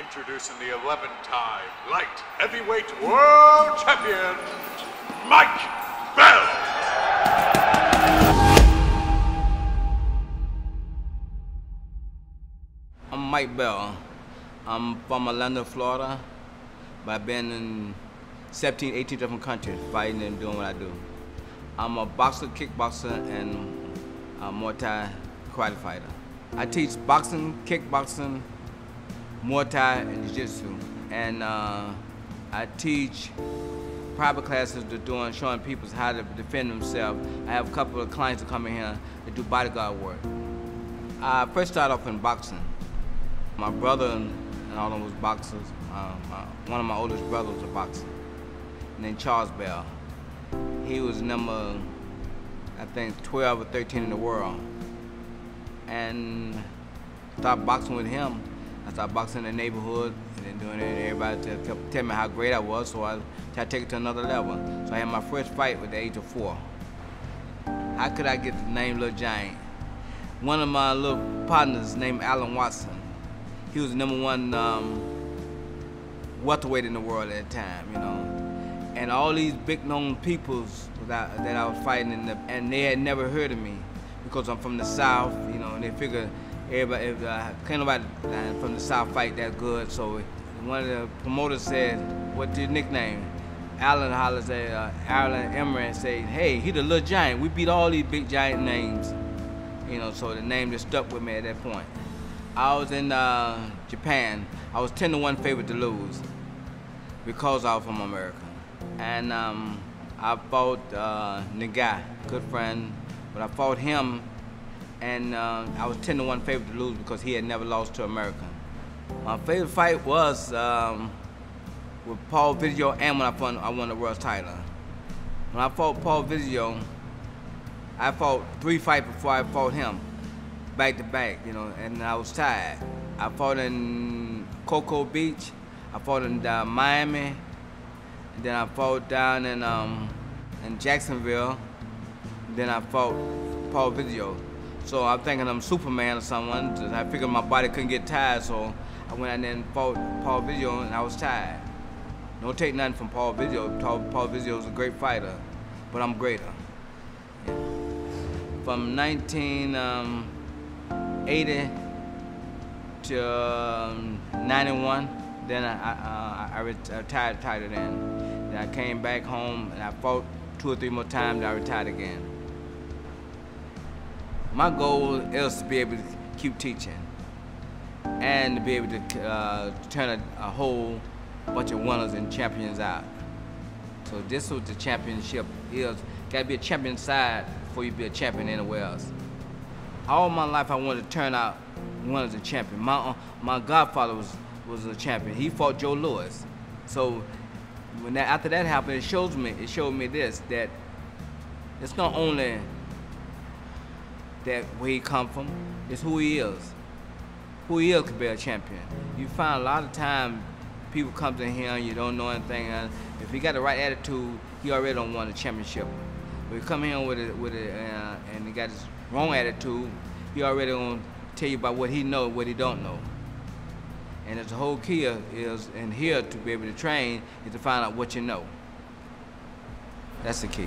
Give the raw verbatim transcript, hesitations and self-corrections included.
Introducing the eleven-time light heavyweight world champion, Mike Bell. I'm Mike Bell. I'm from Orlando, Florida, but I've been in seventeen, eighteen different countries fighting and doing what I do. I'm a boxer, kickboxer, and a Muay Thai karate fighter. I teach boxing, kickboxing, Muay Thai and Jiu-Jitsu. And uh, I teach private classes to doing, showing people how to defend themselves. I have a couple of clients who come in here to do bodyguard work. I first started off in boxing. My brother and all of them was boxers. Uh, my, one of my oldest brothers was a boxer, named Charles Bell. He was number, I think, twelve or thirteen in the world. And I started boxing with him. I started boxing in the neighborhood and then doing it. Everybody kept telling me how great I was, so I tried to take it to another level. So I had my first fight at the age of four. How could I get the name Little Giant? One of my little partners named Allen Watson. He was the number one um, welterweight in the world at the time, you know. And all these big known peoples that I, that I was fighting, in the, and they had never heard of me because I'm from the South, you know, and they figured, everybody, everybody, can't nobody from the South fight that good, so one of the promoters said, what's your nickname? Allen Hollis, uh, Allen Emeran said, hey, he the Little Giant. We beat all these big giant names. You know, so the name just stuck with me at that point. I was in uh, Japan. I was ten to one favorite to lose because I was from America. And um, I fought uh, Nigai, good friend, but I fought him. And uh, I was ten to one favorite to lose because he had never lost to America. My favorite fight was um, with Paul Viggio, and when I won, I won the world title. When I fought Paul Viggio, I fought three fights before I fought him, back to back, you know, and I was tired. I fought in Cocoa Beach, I fought in uh, Miami, and then I fought down in, um, in Jacksonville, and then I fought Paul Viggio. So I'm thinking I'm Superman or someone. I figured my body couldn't get tired, so I went out there and fought Paul Vizio, and I was tired. Don't take nothing from Paul Vizio. Paul Vizio was a great fighter, but I'm greater. Yeah. From nineteen eighty to ninety-one, then I, I, I retired tighter then. Then I came back home, and I fought two or three more times, and I retired again. My goal is to be able to keep teaching and to be able to uh, turn a, a whole bunch of winners and champions out. So this is what the championship is. Gotta be a champion side before you be a champion anywhere else. All my life I wanted to turn out winners and champions. My, my godfather was, was a champion. He fought Joe Louis. So when that, after that happened, it shows me, it showed me this, that it's not only that where he come from, is who he is. Who he is could be a champion. You find a lot of time people come to him, you don't know anything. If he got the right attitude, he already don't won the championship. But if he come in with it, with it uh, and he got his wrong attitude, he already gonna tell you about what he know, what he don't know. And it's the whole key is in here to be able to train is to find out what you know. That's the key.